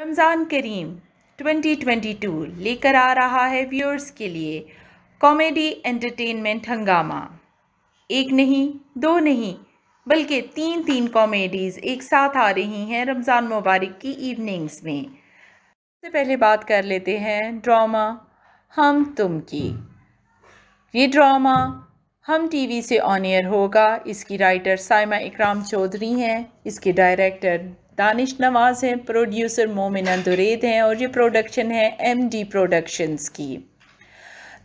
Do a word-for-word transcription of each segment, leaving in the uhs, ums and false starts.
रमज़ान करीम twenty twenty two लेकर आ रहा है व्यूअर्स के लिए कॉमेडी एंटरटेनमेंट हंगामा। एक नहीं, दो नहीं, बल्कि तीन तीन कॉमेडीज़ एक साथ आ रही हैं रमज़ान मुबारक की इवनिंग्स में। सबसे पहले बात कर लेते हैं ड्रामा हम तुम की। ये ड्रामा हम टीवी से ऑन एयर होगा। इसकी राइटर साइमा इकराम चौधरी हैं, इसके डायरेक्टर दानिश नवाज़ हैं, प्रोड्यूसर मोमिना दुरैद हैं और ये प्रोडक्शन है एमडी प्रोडक्शंस की।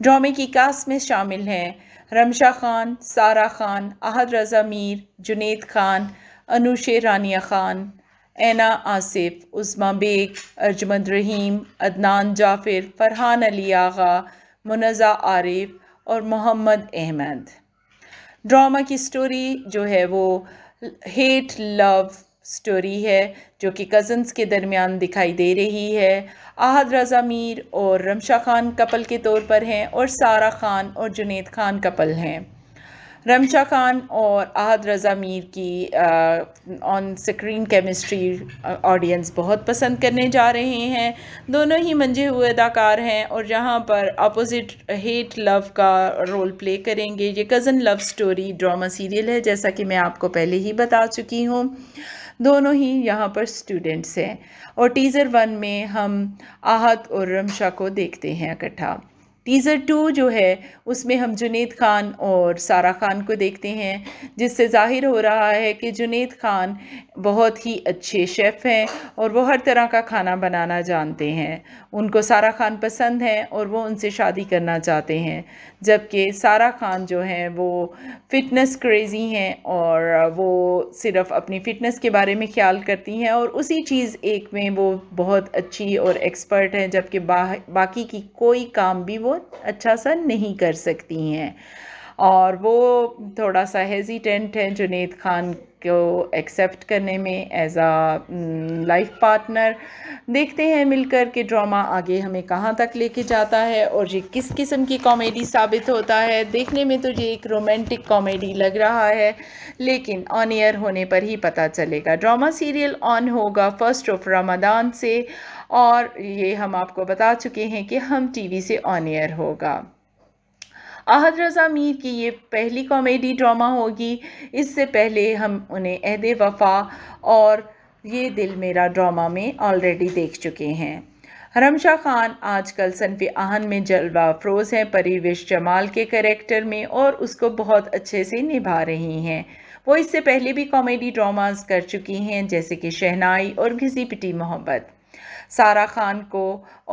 ड्रामे की कास्ट में शामिल हैं रमशा खान, सारा खान, आहद रजा मीर, जुनैद खान, अनुशा रानिया खान, ऐना आसिफ, उस्मा बेग, अर्जमान रहीम, अदनान जाफ़र, फरहान अली आगा, मुंजा आरिफ और मोहम्मद अहमद। ड्रामा की स्टोरी जो है वो हेट लव स्टोरी है जो कि कज़न्स के दरमियान दिखाई दे रही है। आहद रजा मीर और रमशा खान कपल के तौर पर हैं और सारा खान और जुनैद खान कपल हैं। रमशा खान और आहद रजा मीर की ऑन स्क्रीन केमिस्ट्री ऑडियंस बहुत पसंद करने जा रहे हैं। दोनों ही मंझे हुए अदाकार हैं और यहाँ पर अपोजिट हेट लव का रोल प्ले करेंगे। ये cousin love story drama serial है, जैसा कि मैं आपको पहले ही बता चुकी हूँ। दोनों ही यहाँ पर स्टूडेंट्स हैं और टीज़र वन में हम आहद और रमशा को देखते हैं इकट्ठा। टीज़र टू जो है उसमें हम जुनैद खान और सारा खान को देखते हैं, जिससे ज़ाहिर हो रहा है कि जुनैद खान बहुत ही अच्छे शेफ़ हैं और वो हर तरह का खाना बनाना जानते हैं। उनको सारा खान पसंद है और वो उनसे शादी करना चाहते हैं, जबकि सारा खान जो हैं वो फ़िटनेस क्रेज़ी हैं और वो सिर्फ़ अपनी फ़िटनेस के बारे में ख्याल करती हैं और उसी चीज़ एक में वो बहुत अच्छी और एक्सपर्ट हैं, जबकि बाकी की कोई काम भी अच्छा सा नहीं कर सकती हैं और वो थोड़ा सा हेजिटेंट हैं जुनैद खान को एक्सेप्ट करने में एज अ लाइफ पार्टनर। देखते हैं मिलकर के ड्रामा आगे हमें कहाँ तक लेके जाता है और ये किस किस्म की कॉमेडी साबित होता है। देखने में तो ये एक रोमांटिक कॉमेडी लग रहा है, लेकिन ऑन एयर होने पर ही पता चलेगा। ड्रामा सीरियल ऑन होगा फर्स्ट ऑफ रमदान से और ये हम आपको बता चुके हैं कि हम टीवी से ऑन एयर होगा। आहद रजा मीर की ये पहली कॉमेडी ड्रामा होगी। इससे पहले हम उन्हें अहद वफा और ये दिल मेरा ड्रामा में ऑलरेडी देख चुके हैं। रमशा खान आजकल सनफ़ आहन में जलवा अफरोज़ हैं परवेश जमाल के कैरेक्टर में और उसको बहुत अच्छे से निभा रही हैं। वो इससे पहले भी कॉमेडी ड्रामास कर चुकी हैं, जैसे कि शहनाई और घिसी पिटी मोहब्बत। सारा खान को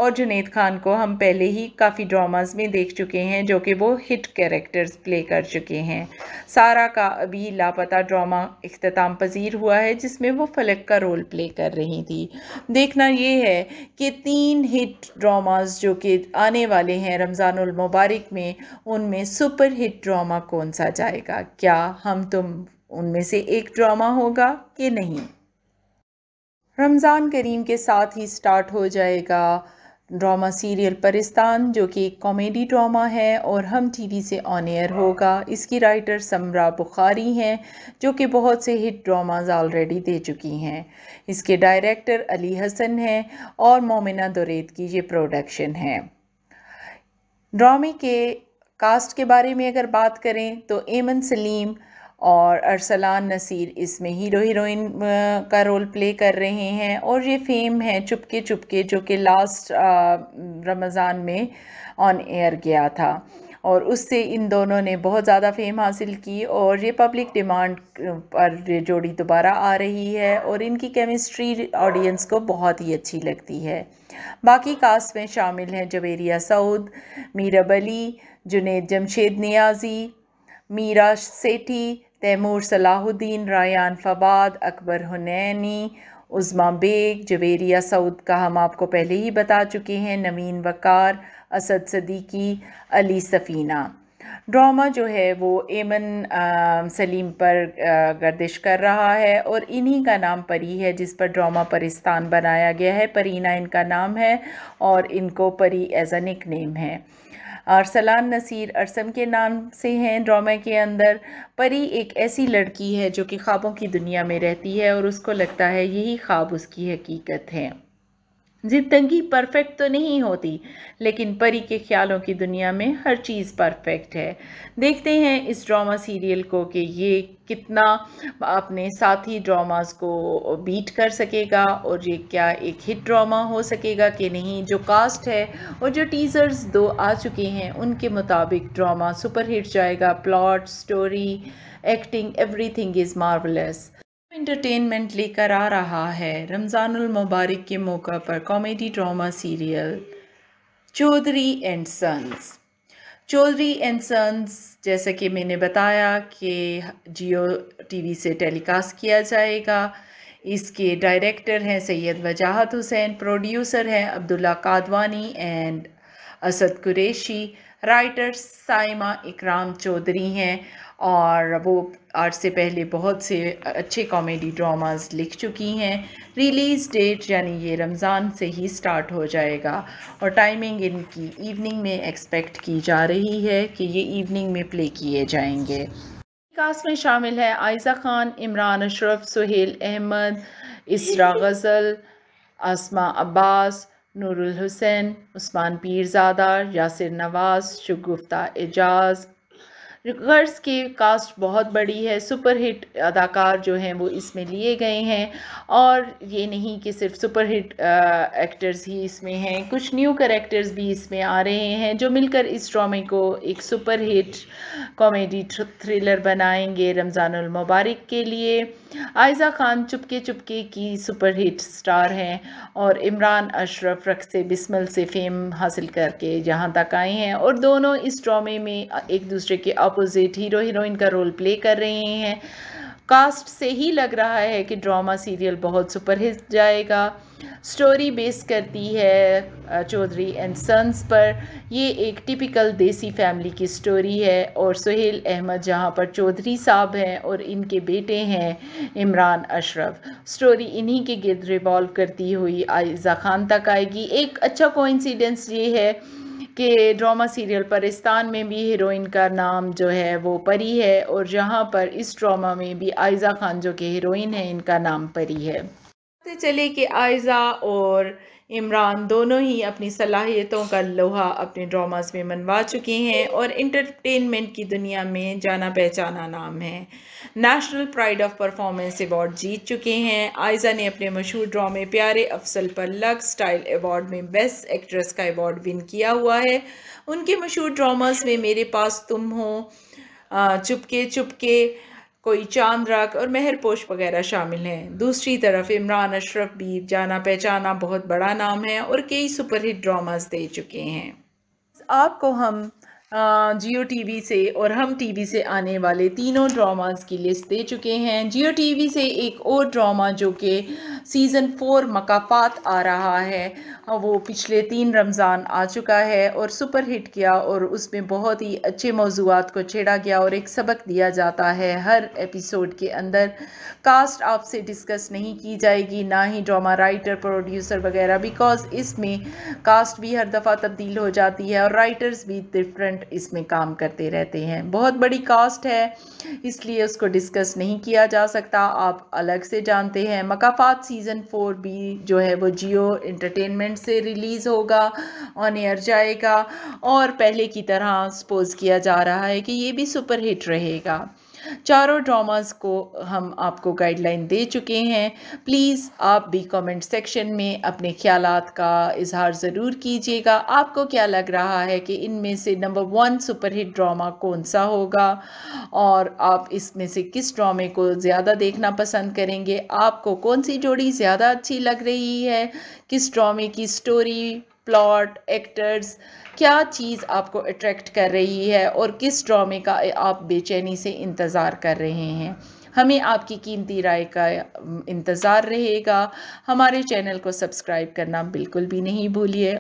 और जुनैद खान को हम पहले ही काफ़ी ड्रामास में देख चुके हैं, जो कि वो हिट कैरेक्टर्स प्ले कर चुके हैं। सारा का अभी लापता ड्रामा इख्तिताम पजीर हुआ है, जिसमें वो फलक का रोल प्ले कर रही थी। देखना ये है कि तीन हिट ड्रामास जो कि आने वाले हैं रमज़ानुल मुबारक में, उनमें सुपर हिट ड्रामा कौन सा जाएगा। क्या हम तुम उनमें से एक ड्रामा होगा कि नहीं। रमज़ान करीम के साथ ही स्टार्ट हो जाएगा ड्रामा सीरियल परिस्तान, जो कि एक कॉमेडी ड्रामा है और हम टीवी से ऑन एयर होगा। इसकी राइटर समरा बुखारी हैं, जो कि बहुत से हिट ड्रामाज ऑलरेडी दे चुकी हैं। इसके डायरेक्टर अली हसन हैं और मोमिना दुरैद की ये प्रोडक्शन है। ड्रामे के कास्ट के बारे में अगर बात करें तो ऐमन सलीम और अरसलान नसीर इसमें हीरो हीरोइन का रोल प्ले कर रहे हैं और ये फेम है चुपके चुपके, जो कि लास्ट रमज़ान में ऑन एयर गया था और उससे इन दोनों ने बहुत ज़्यादा फेम हासिल की और ये पब्लिक डिमांड पर ये जोड़ी दोबारा आ रही है और इनकी केमिस्ट्री ऑडियंस को बहुत ही अच्छी लगती है। बाकी कास्ट में शामिल हैं जवेरिया सऊद, मीरा बली, जुनैद जमशेद नियाज़ी, मीरा सेठी, तैमूर सलाहुद्दीन, रायान फवाद, अकबर हुनैनी, उस्मा बेग, जवेरिया सऊद का हम आपको पहले ही बता चुके हैं, नवीन वकार, असद सदीकी, अली सफ़ीना। ड्रामा जो है वो ऐमन सलीम पर गर्दिश कर रहा है और इन्हीं का नाम परी है, जिस पर ड्रामा परिस्तान बनाया गया है। परीना इनका नाम है और इनको परी एज अ निक नेम है। अरसलान नसीर अरसम के नाम से हैं ड्रामा के अंदर। परी एक ऐसी लड़की है जो कि ख्वाबों की दुनिया में रहती है और उसको लगता है यही ख्वाब उसकी हकीकत है। जिंदगी परफेक्ट तो नहीं होती, लेकिन परी के ख्यालों की दुनिया में हर चीज़ परफेक्ट है। देखते हैं इस ड्रामा सीरियल को कि ये कितना अपने साथी ड्रामास को बीट कर सकेगा और ये क्या एक हिट ड्रामा हो सकेगा कि नहीं। जो कास्ट है और जो टीजर्स दो आ चुके हैं उनके मुताबिक ड्रामा सुपर हिट जाएगा। Plot, story, acting, everything is marvellous. Entertainment लेकर आ रहा है रमज़ानुल मुबारक के मौका पर comedy drama serial Chaudhry and sons. Chaudhry and sons, जैसा कि मैंने बताया कि जियो टीवी से टेलीकास्ट किया जाएगा। इसके डायरेक्टर हैं सैयद वजाहत हुसैन, प्रोड्यूसर हैं अब्दुल्ला कादवानी एंड असद कुरैशी, राइटर साइमा इकराम चौधरी हैं और वो आज से पहले बहुत से अच्छे कॉमेडी ड्रामास लिख चुकी हैं। रिलीज़ डेट यानी ये रमज़ान से ही स्टार्ट हो जाएगा और टाइमिंग इनकी इवनिंग में एक्सपेक्ट की जा रही है कि ये इवनिंग में प्ले किए जाएंगे। कास्ट में शामिल है आयज़ा खान, इमरान अशरफ, सुहेल अहमद, इसरा गज़ल, आसमा अब्बास, नूरुल हुसैन, उस्मान पीरजादा, यासिर नवाज़, शगुफ्ता एजाज। गर्ज की कास्ट बहुत बड़ी है। सुपरहिट अदाकार जो हैं वो इसमें लिए गए हैं और ये नहीं कि सिर्फ सुपरहिट एक्टर्स ही इसमें हैं, कुछ न्यू करैक्टर्स भी इसमें आ रहे हैं जो मिलकर इस ड्रामे को एक सुपरहिट कॉमेडी थ्रिलर बनाएंगे रमज़ानुल मुबारक के लिए। आयज़ा खान चुपके चुपके की सुपरहिट स्टार हैं और इमरान अशरफ रक्से बिस्मिल से फेम हासिल करके यहाँ तक आए हैं और दोनों इस ड्रामे में एक दूसरे के अपोजिट हीरो हीरोइन का रोल प्ले कर रहे हैं। कास्ट से ही लग रहा है कि ड्रामा सीरियल बहुत सुपरहिट जाएगा। स्टोरी बेस करती है चौधरी एंड सन्स पर। ये एक टिपिकल देसी फैमिली की स्टोरी है और सुहेल अहमद जहाँ पर चौधरी साहब हैं और इनके बेटे हैं इमरान अशरफ। स्टोरी इन्हीं के गिर्द रिवॉल्व करती हुई आयज़ा खान तक आएगी। एक अच्छा कोइंसिडेंस ये है के ड्रामा सीरियल परिस्तान में भी हीरोइन का नाम जो है वो परी है और यहाँ पर इस ड्रामा में भी आयज़ा खान जो कि हीरोइन है इनका नाम परी है। पता चले कि आयज़ा और इमरान दोनों ही अपनी सलाहियतों का लोहा अपने ड्रामास में मनवा चुके हैं और इंटरटेनमेंट की दुनिया में जाना पहचाना नाम है। National pride of performance award जीत चुके हैं। आयज़ा ने अपने मशहूर ड्रामे प्यारे अफसल पर लक्स स्टाइल अवार्ड में बेस्ट एक्ट्रेस का अवार्ड विन किया हुआ है। उनके मशहूर ड्रामास में मेरे पास तुम हो, चुपके चुपके, कोई चांद रात और मेहरपोश वगैरह शामिल हैं। दूसरी तरफ इमरान अशरफ भी जाना पहचाना बहुत बड़ा नाम है और कई सुपरहिट ड्रामास दे चुके हैं। आपको हम जियो टीवी से और हम टीवी से आने वाले तीनों ड्रामास की लिस्ट दे चुके हैं। जियो टीवी से एक और ड्रामा जो कि सीज़न फोर मकाफात आ रहा है, वो पिछले तीन रमज़ान आ चुका है और सुपर हिट किया और उसमें बहुत ही अच्छे मौजूदात को छेड़ा गया और एक सबक दिया जाता है हर एपिसोड के अंदर। कास्ट आपसे डिस्कस नहीं की जाएगी, ना ही ड्रामा राइटर, प्रोड्यूसर वगैरह, बिकॉज इसमें कास्ट भी हर दफ़ा तब्दील हो जाती है और राइटर्स भी डिफरेंट इसमें काम करते रहते हैं। बहुत बड़ी कास्ट है इसलिए उसको डिस्कस नहीं किया जा सकता, आप अलग से जानते हैं। मकाफात सीज़न फोर भी जो है वो जियो एंटरटेनमेंट से रिलीज़ होगा, ऑन एयर जाएगा और पहले की तरह सपोज किया जा रहा है कि ये भी सुपर हिट रहेगा। चारों ड्रामास को हम आपको गाइडलाइन दे चुके हैं। प्लीज़ आप भी कमेंट सेक्शन में अपने ख्यालात का इजहार ज़रूर कीजिएगा। आपको क्या लग रहा है कि इनमें से नंबर वन सुपरहिट ड्रामा कौन सा होगा और आप इसमें से किस ड्रामे को ज़्यादा देखना पसंद करेंगे? आपको कौन सी जोड़ी ज़्यादा अच्छी लग रही है? किस ड्रामे की स्टोरी, प्लॉट, एक्टर्स, क्या चीज़ आपको अट्रैक्ट कर रही है और किस ड्रामे का आप बेचैनी से इंतज़ार कर रहे हैं? हमें आपकी कीमती राय का इंतज़ार रहेगा। हमारे चैनल को सब्सक्राइब करना बिल्कुल भी नहीं भूलिए